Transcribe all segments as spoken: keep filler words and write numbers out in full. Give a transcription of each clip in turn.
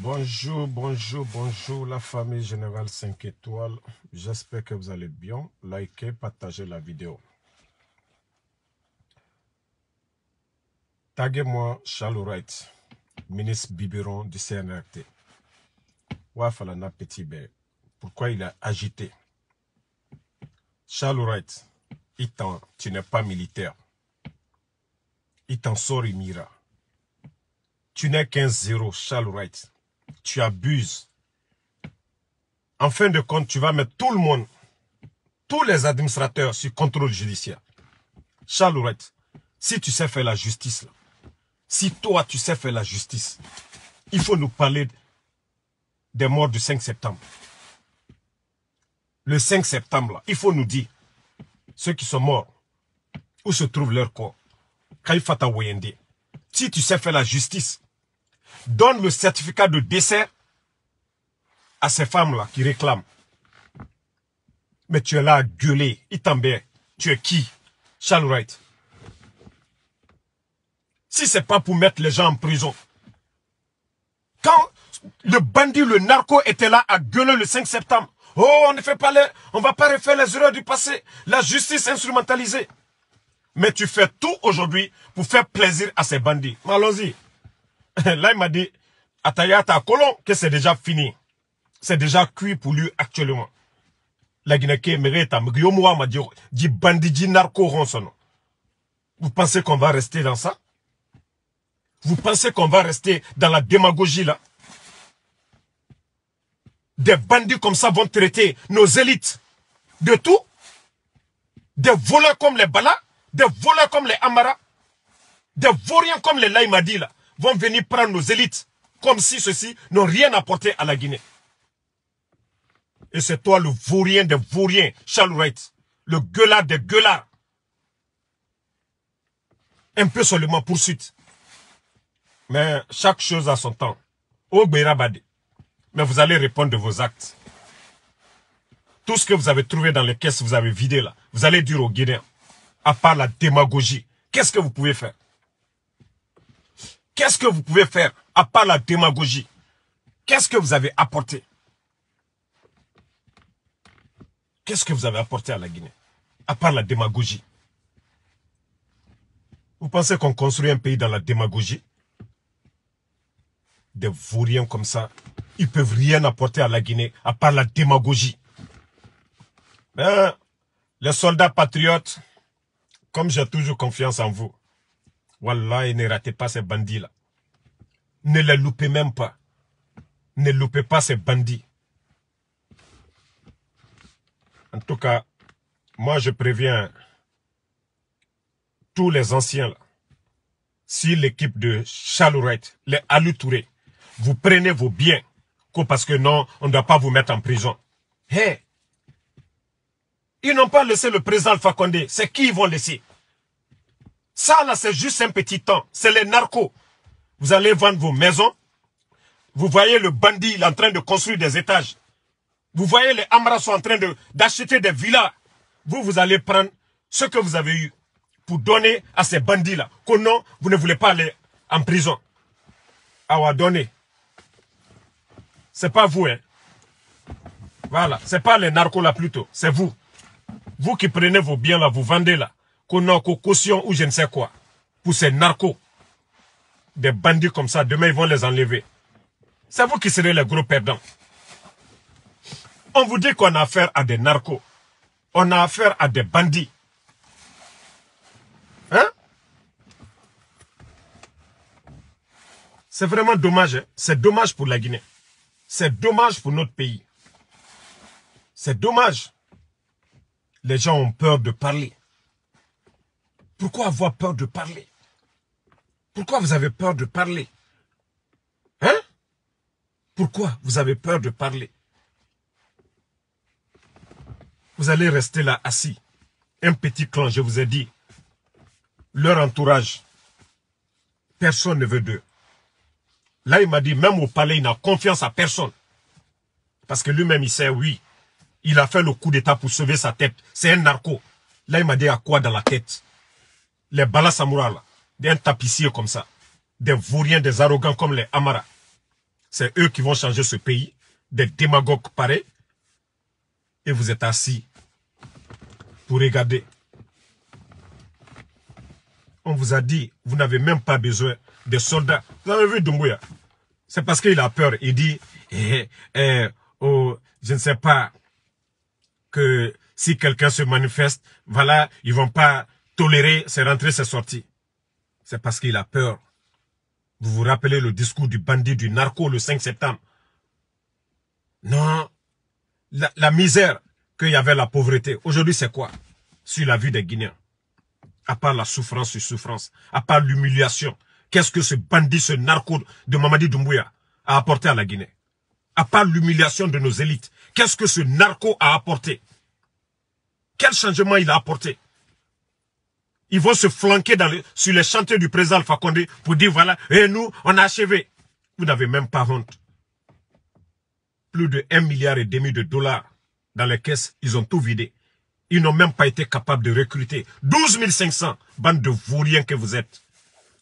Bonjour, bonjour, bonjour la famille Générale cinq étoiles. J'espère que vous allez bien. Likez, partagez la vidéo. Taguez-moi Charles Wright, ministre biberon du C N R T. Wafalana Petit Bé. Pourquoi il a agité? Charles Wright, Itan, tu n'es pas militaire. Itan Sorimira. Tu n'es qu'un zéro, Charles Wright. Tu abuses. En fin de compte, tu vas mettre tout le monde, tous les administrateurs sur contrôle judiciaire. Charles Wright, si tu sais faire la justice, là, si toi tu sais faire la justice, il faut nous parler des morts du cinq septembre. Le cinq septembre, là, il faut nous dire ceux qui sont morts, où se trouvent leurs corps. Kaifata Wayende. Si tu sais faire la justice, donne le certificat de décès à ces femmes-là qui réclament. Mais tu es là à gueuler. Itambé, tu es qui? Charles Wright. Si ce n'est pas pour mettre les gens en prison. Quand le bandit, le narco était là à gueuler le cinq septembre. Oh, on ne fait pas les, on va pas refaire les erreurs du passé. La justice instrumentalisée. Mais tu fais tout aujourd'hui pour faire plaisir à ces bandits. Mais allons-y. Là, il m'a dit, Atayata Colon, que c'est déjà fini. C'est déjà cuit pour lui actuellement. La Guinée-Ké, Mereta, Mgiomoua m'a dit, bandit, dit narco ronson. Vous pensez qu'on va rester dans ça? Vous pensez qu'on va rester dans la démagogie là? Des bandits comme ça vont traiter nos élites de tout. Des voleurs comme les Bala. Des voleurs comme les Amara, des vauriens comme les Laïmadi, là, vont venir prendre nos élites, comme si ceux-ci n'ont rien apporté à la Guinée. Et c'est toi le vaurien des vauriens, Charles Wright, le gueulard des gueulards. Un peu seulement poursuite. Mais chaque chose a son temps. Au Beirabadi. Mais vous allez répondre de vos actes. Tout ce que vous avez trouvé dans les caisses, vous avez vidé là. Vous allez dire aux Guinéens. À part la démagogie, qu'est-ce que vous pouvez faire? Qu'est-ce que vous pouvez faire à part la démagogie? Qu'est-ce que vous avez apporté? Qu'est-ce que vous avez apporté à la Guinée? À part la démagogie. Vous pensez qu'on construit un pays dans la démagogie? Des vauriens comme ça, ils ne peuvent rien apporter à la Guinée à part la démagogie. Ben, les soldats patriotes... Comme j'ai toujours confiance en vous. Wallah, ne ratez pas ces bandits-là. Ne les loupez même pas. Ne loupez pas ces bandits. En tout cas, moi je préviens tous les anciens-là. Si l'équipe de Charles Wright, les Alou Touré, vous prenez vos biens, parce que non, on ne doit pas vous mettre en prison. Hé hey, ils n'ont pas laissé le président Alpha Condé. C'est qui ils vont laisser? Ça, là, c'est juste un petit temps. C'est les narcos. Vous allez vendre vos maisons. Vous voyez le bandit, il est en train de construire des étages. Vous voyez les Amras sont en train d'acheter de, des villas. Vous, vous allez prendre ce que vous avez eu pour donner à ces bandits-là. Qu'au nom, vous ne voulez pas aller en prison. Ah ouais, donner. C'est pas vous, hein. Voilà. C'est pas les narcos là plutôt. C'est vous. Vous qui prenez vos biens là, vous vendez là, qu'on a caution ou je ne sais quoi, pour ces narcos, des bandits comme ça, demain ils vont les enlever. C'est vous qui serez les gros perdants. On vous dit qu'on a affaire à des narcos, on a affaire à des bandits. Hein? C'est vraiment dommage, hein? C'est dommage pour la Guinée. C'est dommage pour notre pays. C'est dommage. Les gens ont peur de parler. Pourquoi avoir peur de parler? Pourquoi vous avez peur de parler? Hein? Pourquoi vous avez peur de parler? Vous allez rester là assis. Un petit clan, je vous ai dit. Leur entourage. Personne ne veut d'eux. Là, il m'a dit, même au palais, il n'a confiance à personne. Parce que lui-même, il sait, oui. Il a fait le coup d'état pour sauver sa tête. C'est un narco. Là, il m'a dit à quoi dans la tête? Les Balla Samoura, là. Des tapissiers comme ça. Des vauriens, des arrogants comme les Amara. C'est eux qui vont changer ce pays. Des démagogues pareils. Et vous êtes assis pour regarder. On vous a dit, vous n'avez même pas besoin de soldats. Vous avez vu Doumbouya? C'est parce qu'il a peur. Il dit, eh, eh, oh, je ne sais pas, que si quelqu'un se manifeste, voilà, ils ne vont pas tolérer ses rentrées, ses sorties. C'est parce qu'il a peur. Vous vous rappelez le discours du bandit, du narco le cinq septembre? Non, la, la misère qu'il y avait, la pauvreté. Aujourd'hui, c'est quoi? Sur la vie des Guinéens. À part la souffrance sur souffrance, à part l'humiliation. Qu'est-ce que ce bandit, ce narco de Mamadi Doumbouya a apporté à la Guinée? À part l'humiliation de nos élites, qu'est-ce que ce narco a apporté? Quel changement il a apporté? Ils vont se flanquer dans le, sur les chantiers du président Alpha Condé pour dire voilà, et nous, on a achevé. Vous n'avez même pas honte. Plus de un milliard et demi de dollars dans les caisses, ils ont tout vidé. Ils n'ont même pas été capables de recruter douze mille cinq cents, bande de vauriens que vous êtes.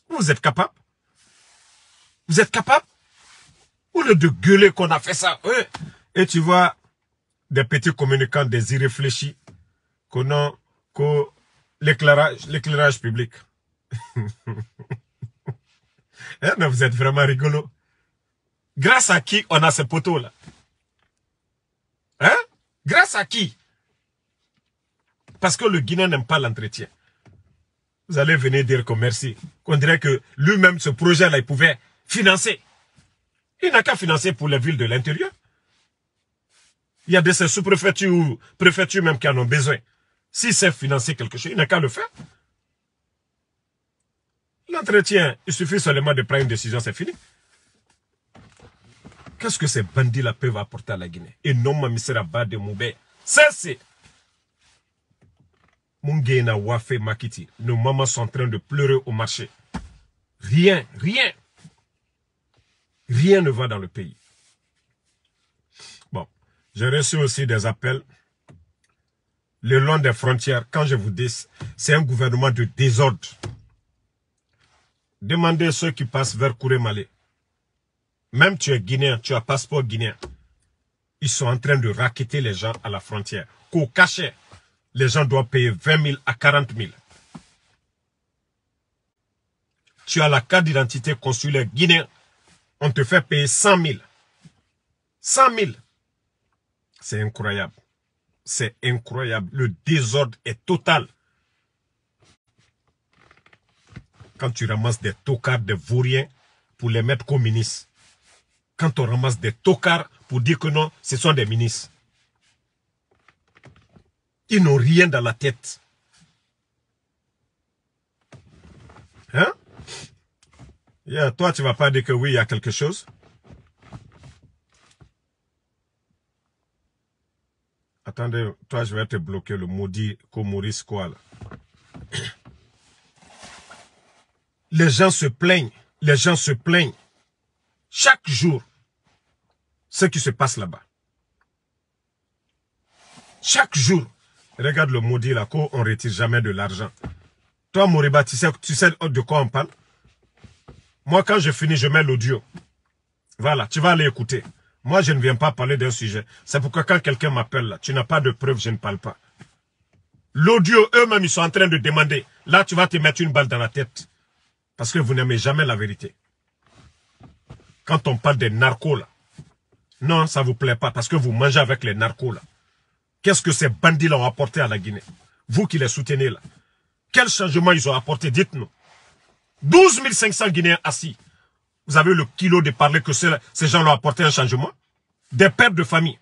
Vous êtes capable? Vous êtes capable? Au lieu de gueuler qu'on a fait ça. Ouais. Et tu vois, des petits communicants, des irréfléchis, qu'on a, qu'on, l'éclairage, l'éclairage public. Eh, mais vous êtes vraiment rigolo. Grâce à qui on a ces poteaux-là? Hein? Grâce à qui? Parce que le Guinéen n'aime pas l'entretien. Vous allez venir dire que merci. Qu'on dirait que lui-même, ce projet-là, il pouvait financer. Il n'a qu'à financer pour les villes de l'intérieur. Il y a de ces sous-préfectures ou préfectures même qui en ont besoin. S'il sait financer quelque chose, il n'a qu'à le faire. L'entretien, il suffit seulement de prendre une décision, c'est fini. Qu'est-ce que ces bandits-là peuvent apporter à la Guinée? Et non, Mamisera Bade Moubé. Ça, c'est... Mungena Wafé Makiti. Nos mamans sont en train de pleurer au marché. Rien, rien. Rien ne va dans le pays. Bon, j'ai reçu aussi des appels le long des frontières. Quand je vous dis, c'est un gouvernement de désordre. Demandez ceux qui passent vers Kouré-Malé. Même tu es guinéen, tu as passeport guinéen. Ils sont en train de racketter les gens à la frontière. Qu'au cachet, les gens doivent payer vingt mille à quarante mille. Tu as la carte d'identité consulaire guinéenne. On te fait payer cent mille. cent mille. C'est incroyable. C'est incroyable. Le désordre est total. Quand tu ramasses des tocards, des vauriens, pour les mettre comme ministres. Quand on ramasse des tocards pour dire que non, ce sont des ministres. Ils n'ont rien dans la tête. Hein? Yeah, toi, tu ne vas pas dire que oui, il y a quelque chose. Attendez, toi, je vais te bloquer le maudit Komoris Koala. Les gens se plaignent. Les gens se plaignent. Chaque jour, ce qui se passe là-bas. Chaque jour. Regarde le maudit là, qu'on ne retire jamais de l'argent. Toi, Moriba, tu sais, tu sais de quoi on parle? Moi, quand je finis, je mets l'audio. Voilà, tu vas aller écouter. Moi, je ne viens pas parler d'un sujet. C'est pourquoi quand quelqu'un m'appelle là, tu n'as pas de preuve, je ne parle pas. L'audio, eux-mêmes, ils sont en train de demander. Là, tu vas te mettre une balle dans la tête. Parce que vous n'aimez jamais la vérité. Quand on parle des narcos là, non, ça ne vous plaît pas. Parce que vous mangez avec les narcos là. Qu'est-ce que ces bandits-là ont apporté à la Guinée? Vous qui les soutenez là. Quel changement ils ont apporté? Dites-nous. douze mille cinq cents Guinéens assis. Vous avez le kilo de parler que ces gens leur ont apporté un changement. Des pertes de famille.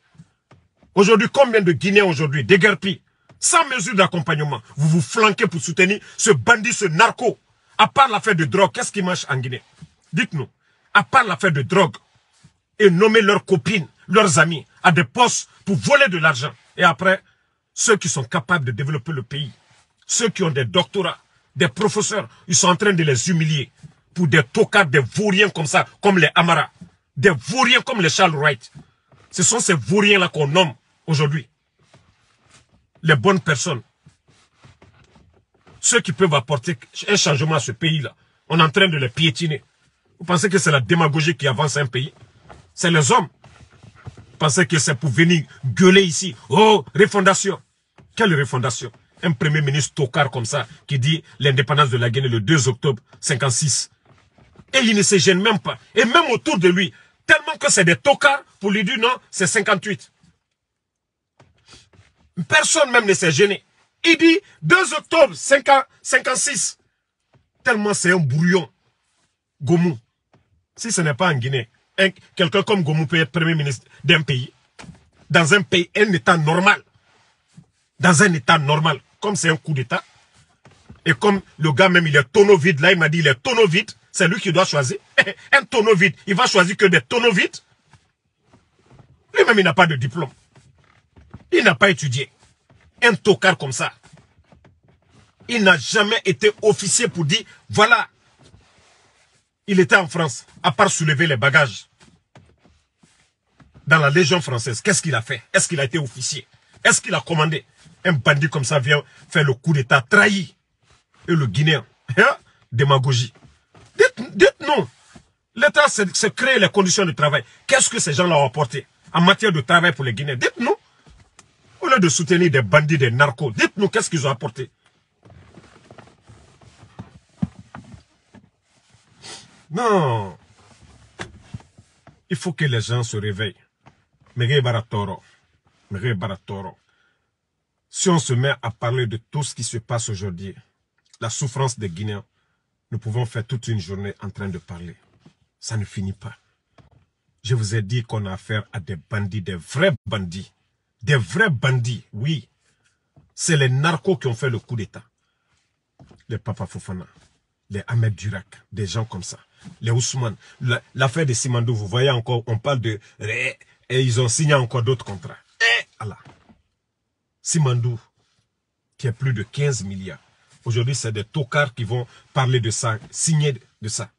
Aujourd'hui, combien de Guinéens aujourd'hui déguerpis, sans mesure d'accompagnement? Vous vous flanquez pour soutenir ce bandit, ce narco. À part l'affaire de drogue, qu'est-ce qui marche en Guinée? Dites-nous. À part l'affaire de drogue, et nommer leurs copines, leurs amis, à des postes pour voler de l'argent. Et après, ceux qui sont capables de développer le pays, ceux qui ont des doctorats, des professeurs, ils sont en train de les humilier pour des tocards, des vauriens comme ça, comme les Amara, des vauriens comme les Charles Wright. Ce sont ces vauriens-là qu'on nomme aujourd'hui. Les bonnes personnes. Ceux qui peuvent apporter un changement à ce pays-là, on est en train de les piétiner. Vous pensez que c'est la démagogie qui avance un pays? c'est les hommes. Pensez que c'est pour venir gueuler ici. Oh, refondation. Quelle refondation? Un premier ministre tocard comme ça, qui dit l'indépendance de la Guinée le deux octobre cinquante-six. Et il ne se gêne même pas. Et même autour de lui, tellement que c'est des tocards, pour lui dire non, c'est cinquante-huit. Personne même ne s'est gêné. Il dit deux octobre cinquante-six. Tellement c'est un brouillon. Gomu. Si ce n'est pas en Guinée, quelqu'un comme Gomu peut être premier ministre d'un pays. Dans un pays, un état normal. Dans un état normal. Comme c'est un coup d'état. Et comme le gars même, il est tonneau vide. Là, il m'a dit, il est tonneau vide. C'est lui qui doit choisir. Un tonneau vide. Il va choisir que des tonneaux vides. Lui-même, il n'a pas de diplôme. Il n'a pas étudié. Un tocard comme ça. Il n'a jamais été officier pour dire, voilà. Il était en France, à part soulever les bagages. Dans la Légion française, qu'est-ce qu'il a fait? Est-ce qu'il a été officier? Est-ce qu'il a commandé? Un bandit comme ça vient faire le coup d'état, trahi. Et le Guinéen, hein? Démagogie. Dites, dites non. L'État, c'est créer les conditions de travail. Qu'est-ce que ces gens-là ont apporté en matière de travail pour les Guinéens? Dites-nous. Au lieu de soutenir des bandits, des narcos, dites-nous qu'est-ce qu'ils ont apporté. Non. Il faut que les gens se réveillent. Si on se met à parler de tout ce qui se passe aujourd'hui, la souffrance des Guinéens, nous pouvons faire toute une journée en train de parler. Ça ne finit pas. Je vous ai dit qu'on a affaire à des bandits, des vrais bandits. Des vrais bandits, oui. C'est les narcos qui ont fait le coup d'État. Les Papa Fofana, les Ahmed Durak, des gens comme ça. Les Ousmane, l'affaire de Simandou, vous voyez encore, on parle de... Et ils ont signé encore d'autres contrats. Et voilà. Simandou, qui a plus de quinze milliards. Aujourd'hui, c'est des tocards qui vont parler de ça, signer de ça.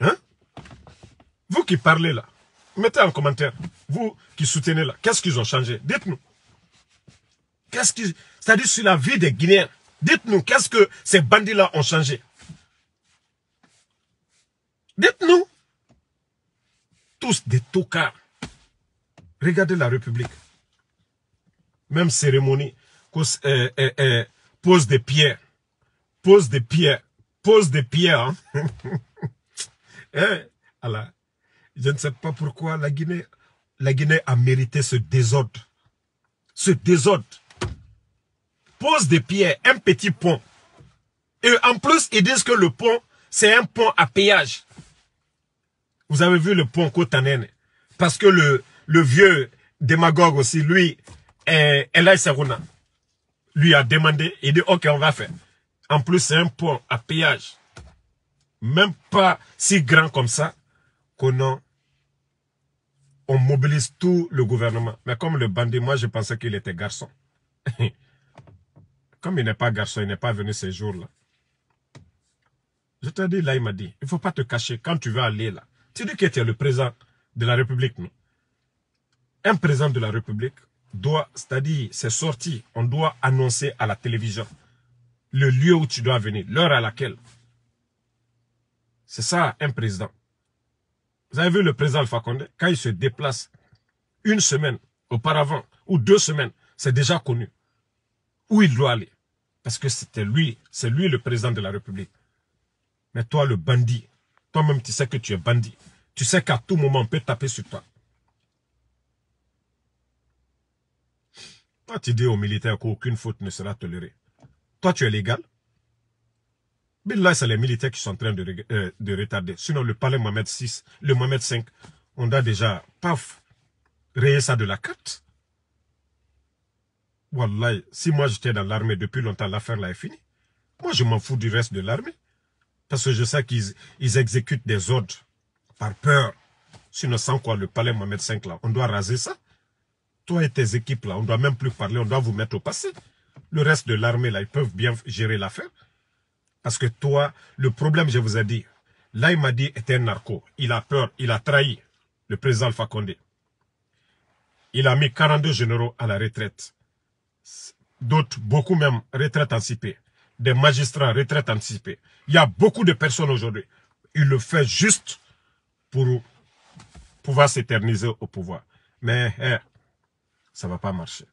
Hein? Vous qui parlez là, mettez en commentaire. Vous qui soutenez là, qu'est-ce qu'ils ont changé? Dites-nous. Qu'est-ce qu'ils... C'est-à-dire sur la vie des Guinéens. Dites-nous, qu'est-ce que ces bandits-là ont changé? Dites-nous. Tous des tocards. Regardez la République. Même cérémonie. Cause, euh, euh, euh, pose des pierres, pose des pierres, pose des pierres. Hein? Et, alors, je ne sais pas pourquoi la Guinée, la Guinée a mérité ce désordre. Ce désordre. Pose des pierres, un petit pont. Et en plus, ils disent que le pont, c'est un pont à péage. Vous avez vu le pont Kotanene. Parce que le, le vieux démagogue aussi, lui, est là, Seruna. Lui a demandé, il dit, ok, on va faire. En plus, c'est un pont à péage. Même pas si grand comme ça, qu'on on mobilise tout le gouvernement. Mais comme le bandit, moi, je pensais qu'il était garçon. Comme il n'est pas garçon, il n'est pas venu ces jours-là. Je t'ai dit, là, il m'a dit, il ne faut pas te cacher quand tu vas aller là. Tu dis que tu es le président de la République, non? Un président de la République doit, c'est-à-dire, c'est sorti, on doit annoncer à la télévision le lieu où tu dois venir, l'heure à laquelle. C'est ça, un président. Vous avez vu le président Alpha Condé, quand il se déplace une semaine auparavant, ou deux semaines, c'est déjà connu où il doit aller. Parce que c'était lui, c'est lui le président de la République. Mais toi, le bandit, toi-même, tu sais que tu es bandit. Tu sais qu'à tout moment, on peut taper sur toi. Toi, tu dis aux militaires qu'aucune faute ne sera tolérée. Toi, tu es légal. Mais là, c'est les militaires qui sont en train de, euh, de retarder. Sinon, le palais Mohamed six, le Mohamed cinq, on a déjà, paf, rayé ça de la carte. Wallah, si moi j'étais dans l'armée depuis longtemps, l'affaire là est finie. Moi, je m'en fous du reste de l'armée. Parce que je sais qu'ils ils exécutent des ordres par peur. Sinon, sans quoi, le palais Mohamed cinq, là, on doit raser ça. Toi et tes équipes, là, on ne doit même plus parler, on doit vous mettre au passé. Le reste de l'armée, là, ils peuvent bien gérer l'affaire. Parce que toi, le problème, je vous ai dit, là, il m'a dit, était un narco. Il a peur, il a trahi le président Alpha Condé. Il a mis quarante-deux généraux à la retraite. D'autres, beaucoup même, retraite anticipée. Des magistrats, retraite anticipée. Il y a beaucoup de personnes aujourd'hui. Il le fait juste pour pouvoir s'éterniser au pouvoir. Mais eh, ça ne va pas marcher.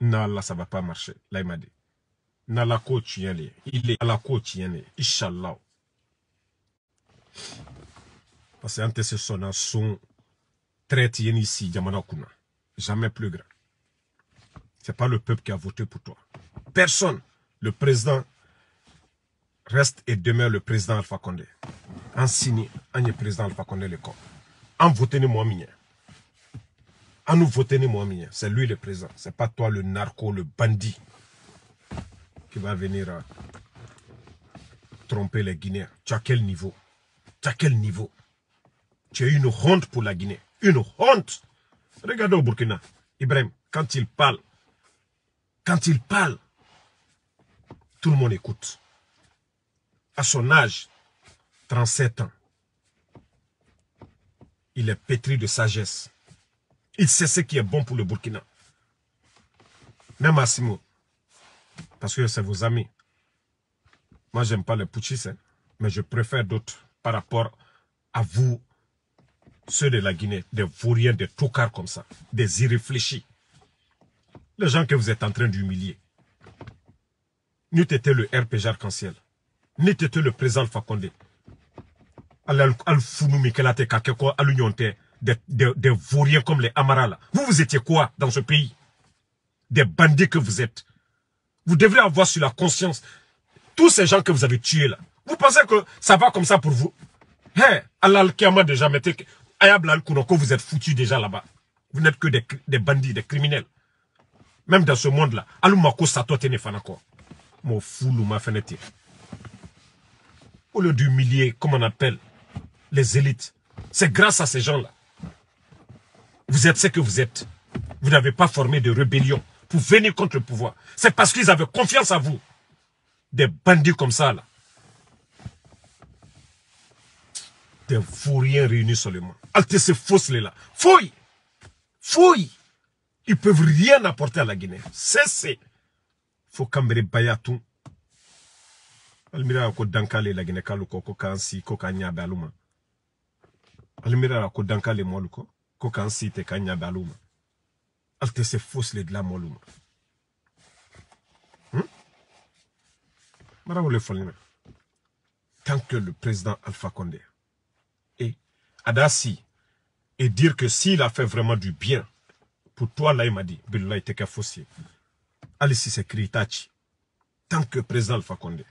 Nala, ça ne va pas marcher. Là, il m'a dit. Nala coach, il est à la coach, il est. Inch'Allah. Parce que antes ce son son traite ici, Yamanakuna. Jamais plus grand. Ce n'est pas le peuple qui a voté pour toi. Personne. Le président reste et demeure le président Alpha Condé. En signé, en est président Alpha Condé l'école. En voté ni moi mignon. En nous voté ni moi mignon. C'est lui le président. Ce n'est pas toi le narco, le bandit qui va venir à tromper les Guinéens. Tu as quel niveau? Tu as quel niveau? Tu as une honte pour la Guinée. Une honte. Regardez au Burkina. Ibrahim, quand il parle, quand il parle, tout le monde écoute. À son âge, trente-sept ans, il est pétri de sagesse. Il sait ce qui est bon pour le Burkina. Même Assimo, parce que c'est vos amis. Moi, j'aime pas les putschistes, hein, mais je préfère d'autres par rapport à vous, ceux de la Guinée, des vauriens, des tocards comme ça, des irréfléchis. Les gens que vous êtes en train d'humilier. N'eût été le R P G Arc-en-Ciel. N'eût été le président Alpha Condé. Des vauriens comme les Amaras. Vous, vous étiez quoi dans ce pays? Des bandits que vous êtes. Vous devrez avoir sur la conscience tous ces gens que vous avez tués là. Vous pensez que ça va comme ça pour vous? Hé, Al-Al-Kiama déjà, mettez Ayab-Al-Kounoko, vous êtes foutus déjà là-bas. Vous n'êtes que des, des bandits, des criminels. Même dans ce monde-là. Alumako Sato Tenefanako. Mon fou ma fenêtre. Au lieu d'humilier, comme on appelle, les élites, c'est grâce à ces gens-là. Vous êtes ce que vous êtes. Vous n'avez pas formé de rébellion pour venir contre le pouvoir. C'est parce qu'ils avaient confiance à vous. Des bandits comme ça, là. Des vauriens réunis seulement. Altez ces fausses-là. Fouille! Fouille! Ils ne peuvent rien apporter à la Guinée. Cessez! Faut camber bayatou almira ko dankale la gine kaluko ko kansi ko kanya baluma almira ko dankale moluko ko kansi te kanya baluma alte se fausse le de la moluma hmm? Mara wole folina tant que le président Alpha Condé et Adassi et dire que s'il a fait vraiment du bien pour toi là il m'a dit billahi te ka faussier Alessi Sekritachi, tant que président Alpha Condé.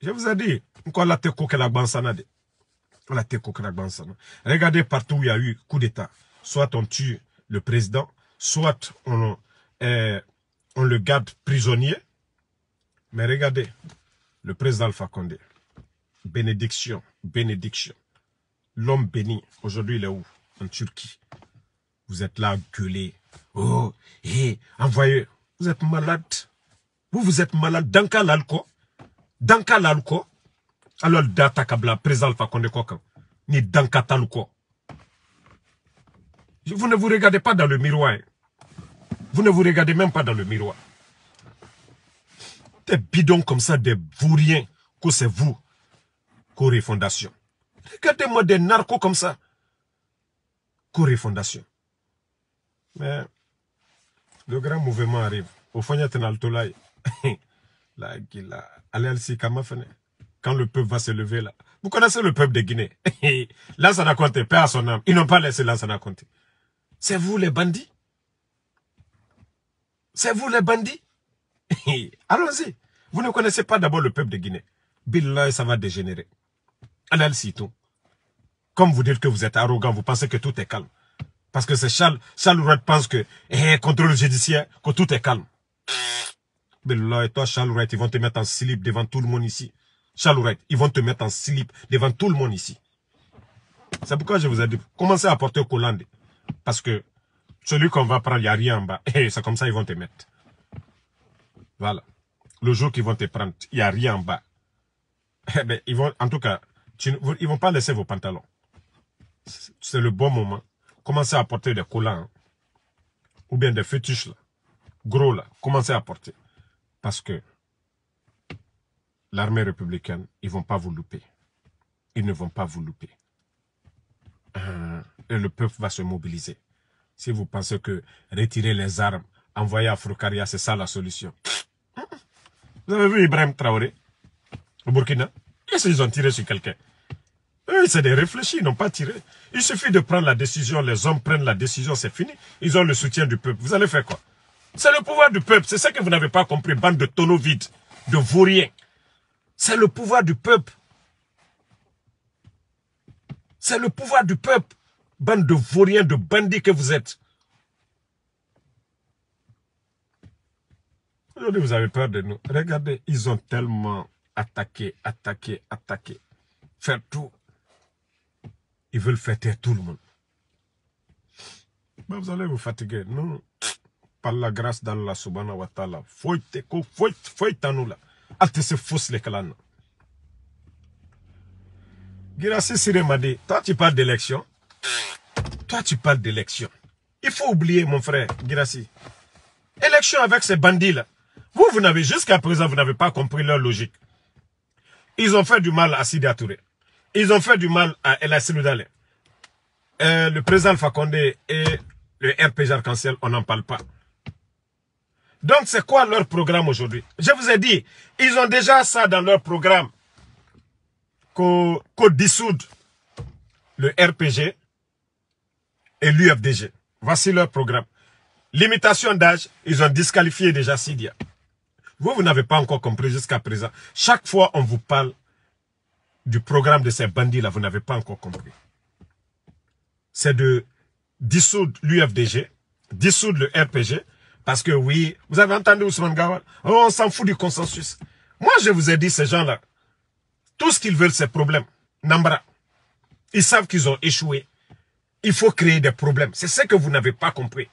Je vous ai dit, regardez partout où il y a eu coup d'État. Soit on tue le président, soit on, euh, on le garde prisonnier. Mais regardez, le président Alpha Condé. Bénédiction, bénédiction. L'homme béni, aujourd'hui il est où? En Turquie. Vous êtes là à gueuler. Oh, hé, envoyez. Vous êtes malade. Vous, vous êtes malade. Danka l'alco. Danka l'alco. Alors, data kabla, présent Alpha Condé Kokan. Ni danka talco. Vous ne vous regardez pas dans le miroir. Vous ne vous regardez même pas dans le miroir. Des bidons comme ça, des vauriens. Que c'est vous. Corée Fondation. Regardez-moi des narcos comme ça. Corée Fondation. Mais le grand mouvement arrive. Au fond, il y a quand le peuple va se lever là. Vous connaissez le peuple de Guinée. Lansana Conté, paix à son âme. Ils n'ont pas laissé Lansana Conté. C'est vous les bandits. C'est vous les bandits. Allons-y. Vous ne connaissez pas d'abord le peuple de Guinée. Billah, ça va dégénérer. Al-Alsi tout. Comme vous dites que vous êtes arrogant, vous pensez que tout est calme. Parce que c'est Charles, Charles Wright pense que, eh, contrôle judiciaire, que tout est calme. Mais là, et toi, Charles Wright, ils vont te mettre en slip devant tout le monde ici. Charles Wright, ils vont te mettre en slip devant tout le monde ici. C'est pourquoi je vous ai dit, commencez à porter Colande. Parce que celui qu'on va prendre, il n'y a rien en bas. Eh, c'est comme ça, ils vont te mettre. Voilà. Le jour qu'ils vont te prendre, il n'y a rien en bas. Eh ben, ils vont, en tout cas, tu, ils ne vont pas laisser vos pantalons. C'est le bon moment. Commencez à porter des collants, hein, ou bien des fétiches, là, gros, là, commencez à porter. Parce que l'armée républicaine, ils ne vont pas vous louper. Ils ne vont pas vous louper. euh, le peuple va se mobiliser. Si vous pensez que retirer les armes, envoyer à Foucaria, c'est ça la solution. Vous avez vu Ibrahim Traoré au Burkina? Qu'est-ce qu'ils ont tiré sur quelqu'un? Eux, c'est des réfléchis, ils n'ont pas tiré. Il suffit de prendre la décision, les hommes prennent la décision, c'est fini. Ils ont le soutien du peuple. Vous allez faire quoi? C'est le pouvoir du peuple, c'est ça que vous n'avez pas compris, bande de tonneaux vides, de vauriens. C'est le pouvoir du peuple. C'est le pouvoir du peuple, bande de vauriens, de bandits que vous êtes. Aujourd'hui, vous avez peur de nous. Regardez, ils ont tellement attaqué, attaqué, attaqué. Faire tout. Ils veulent fêter tout le monde. Mais vous allez vous fatiguer. Non. Par la grâce d'Allah subhanahu wa ta'ala. Foyte, foyte, foyte à nous là. Alte se fausse les clans. Girassi Siré m'a dit, toi tu parles d'élection. Toi tu parles d'élection. Il faut oublier mon frère, Girassi. Élection avec ces bandits là. Vous, vous n'avez, jusqu'à présent, vous n'avez pas compris leur logique. Ils ont fait du mal à Sidya Touré. Ils ont fait du mal à El Hassan Oudalé. Euh, le président Alpha Condé et le R P G Arc-en-Ciel, on n'en parle pas. Donc, c'est quoi leur programme aujourd'hui? Je vous ai dit, ils ont déjà ça dans leur programme. Qu'on qu'on dissoudre le R P G et l'U F D G. Voici leur programme. Limitation d'âge, ils ont disqualifié déjà Sidya. Vous, vous n'avez pas encore compris jusqu'à présent. Chaque fois, on vous parle du programme de ces bandits-là. Vous n'avez pas encore compris. C'est de dissoudre l'U F D G, dissoudre le R P G. Parce que oui, vous avez entendu Ousmane Gawal. Oh, on s'en fout du consensus. Moi, je vous ai dit, ces gens-là, tout ce qu'ils veulent, c'est problème. Nambra. Ils savent qu'ils ont échoué. Il faut créer des problèmes. C'est ce que vous n'avez pas compris.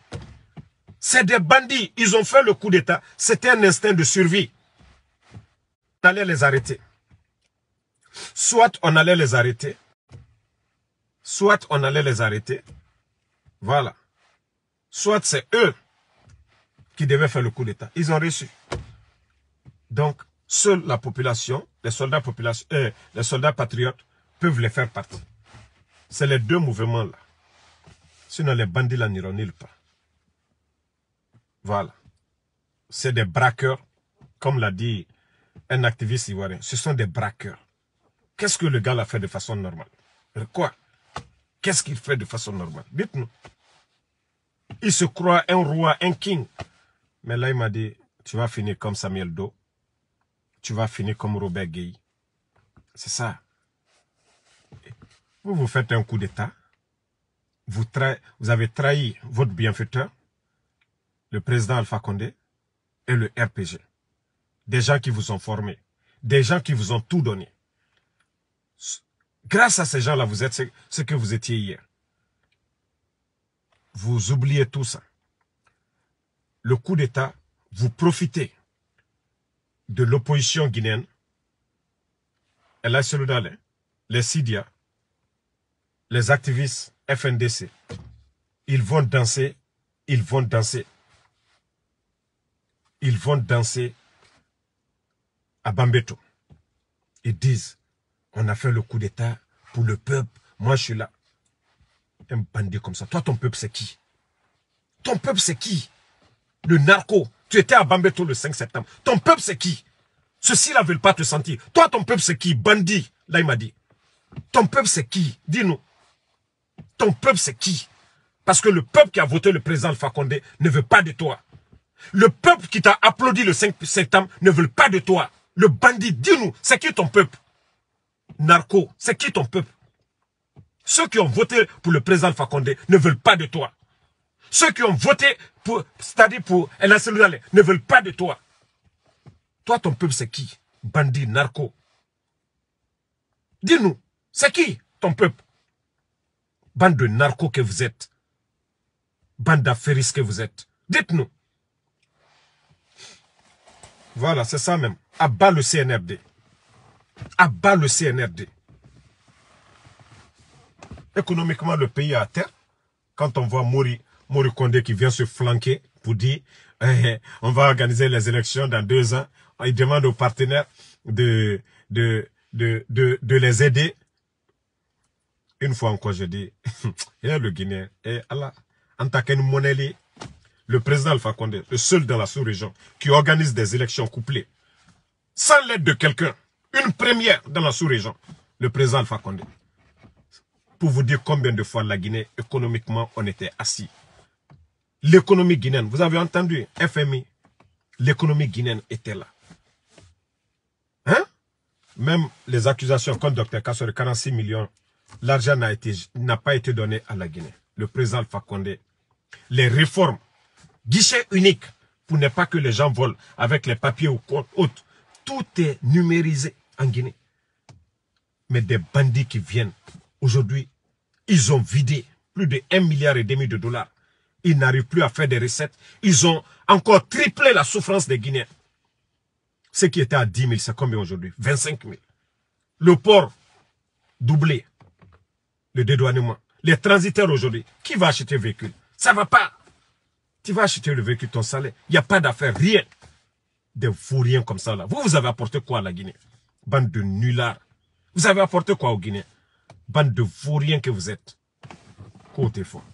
C'est des bandits. Ils ont fait le coup d'État. C'était un instinct de survie. On allait les arrêter. Soit on allait les arrêter. Soit on allait les arrêter. Voilà. Soit c'est eux qui devaient faire le coup d'État. Ils ont réussi. Donc, seule la population, les soldats, population, euh, les soldats patriotes peuvent les faire partie. C'est les deux mouvements-là. Sinon, les bandits là n'iront nulle part. Voilà. C'est des braqueurs, comme l'a dit un activiste ivoirien. Ce sont des braqueurs. Qu'est-ce que le gars l'a fait de façon normale? Quoi? Qu'est-ce qu'il fait de façon normale? Dites-nous. Il se croit un roi, un king. Mais là, il m'a dit, tu vas finir comme Samuel Doe. Tu vas finir comme Robert Gaïi. C'est ça. Vous vous faites un coup d'État. Vous, vous avez trahi votre bienfaiteur, le président Alpha Condé et le R P G. Des gens qui vous ont formés. Des gens qui vous ont tout donné. Grâce à ces gens-là, vous êtes ce que vous étiez hier. Vous oubliez tout ça. Le coup d'État, vous profitez de l'opposition guinéenne. Et là, c'est le les Sidya, les activistes F N D C. Ils vont danser, ils vont danser. Ils vont danser à Bambeto. Ils disent, on a fait le coup d'État pour le peuple. Moi, je suis là. Un bandit comme ça. Toi, ton peuple, c'est qui? Ton peuple, c'est qui? Le narco. Tu étais à Bambeto le cinq septembre. Ton peuple, c'est qui? Ceux-ci-là ne veulent pas te sentir. Toi, ton peuple, c'est qui? Bandit. Là, il m'a dit. Ton peuple, c'est qui? Dis-nous. Ton peuple, c'est qui? Parce que le peuple qui a voté le président Alpha Condé ne veut pas de toi. Le peuple qui t'a applaudi le cinq septembre ne veut pas de toi. Le bandit, dis-nous, c'est qui ton peuple? Narco, c'est qui ton peuple? Ceux qui ont voté pour le président Alpha Condé ne veulent pas de toi. Ceux qui ont voté pour, c'est-à-dire pour El Hassan Oudalé, ne veulent pas de toi. Toi, ton peuple, c'est qui? Bandit, narco. Dis-nous, c'est qui ton peuple? Bande de narcos que vous êtes. Bande d'affairistes que vous êtes. Dites-nous. Voilà, c'est ça même. Abat le C N R D. Abat le C N R D. Économiquement, le pays est à terre. Quand on voit Mori, Mori Kondé qui vient se flanquer pour dire eh, on va organiser les élections dans deux ans. Il demande aux partenaires de, de, de, de, de les aider. Une fois encore, je dis, et le Guinéen, et Allah, en taquant Monelli, le président Alpha Condé, le seul dans la sous-région qui organise des élections couplées, sans l'aide de quelqu'un, une première dans la sous-région, le président Alpha Condé. Pour vous dire combien de fois la Guinée, économiquement, on était assis. L'économie guinéenne, vous avez entendu, F M I, l'économie guinéenne était là. Hein? Même les accusations contre docteur Kassor, quarante-six millions, l'argent n'a pas été donné à la Guinée. Le président Alpha Condé, les réformes, guichet unique, pour ne pas que les gens volent avec les papiers ou autres. Tout est numérisé en Guinée. Mais des bandits qui viennent, aujourd'hui, ils ont vidé plus de un milliard et demi de dollars. Ils n'arrivent plus à faire des recettes. Ils ont encore triplé la souffrance des Guinéens. Ce qui était à dix mille, c'est combien aujourd'hui? vingt-cinq mille. Le port, doublé. Le dédouanement. Les transitaires aujourd'hui, qui va acheter le véhicule? Ça ne va pas. Tu vas acheter le véhicule, ton salaire. Il n'y a pas d'affaire, rien. Des vauriens comme ça là. Vous, vous avez apporté quoi à la Guinée? Bande de nullards. Vous avez apporté quoi aux Guinéens? Bande de vauriens que vous êtes. Côté fort.